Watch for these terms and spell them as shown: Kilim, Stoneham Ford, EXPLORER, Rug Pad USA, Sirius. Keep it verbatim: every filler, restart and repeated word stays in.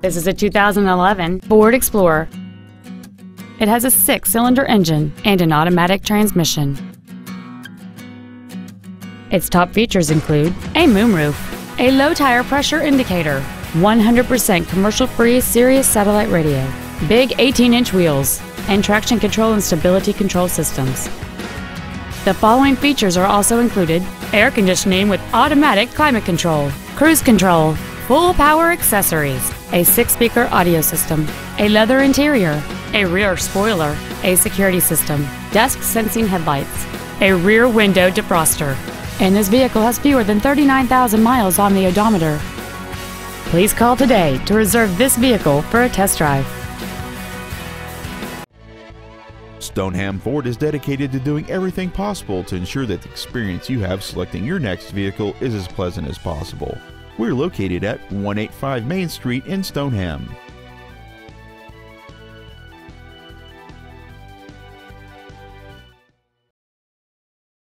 This is a two thousand eleven Ford Explorer. It has a six-cylinder engine and an automatic transmission. Its top features include a moonroof, a low tire pressure indicator, one hundred percent commercial-free Sirius satellite radio, big eighteen-inch wheels, and traction control and stability control systems. The following features are also included: air conditioning with automatic climate control, cruise control, full power accessories, a six-speaker audio system, a leather interior, a rear spoiler, a security system, dusk sensing headlights, a rear window defroster, and this vehicle has fewer than thirty-nine thousand miles on the odometer. Please call today to reserve this vehicle for a test drive. Stoneham Ford is dedicated to doing everything possible to ensure that the experience you have selecting your next vehicle is as pleasant as possible. We're located at one eighty-five Main Street in Stoneham.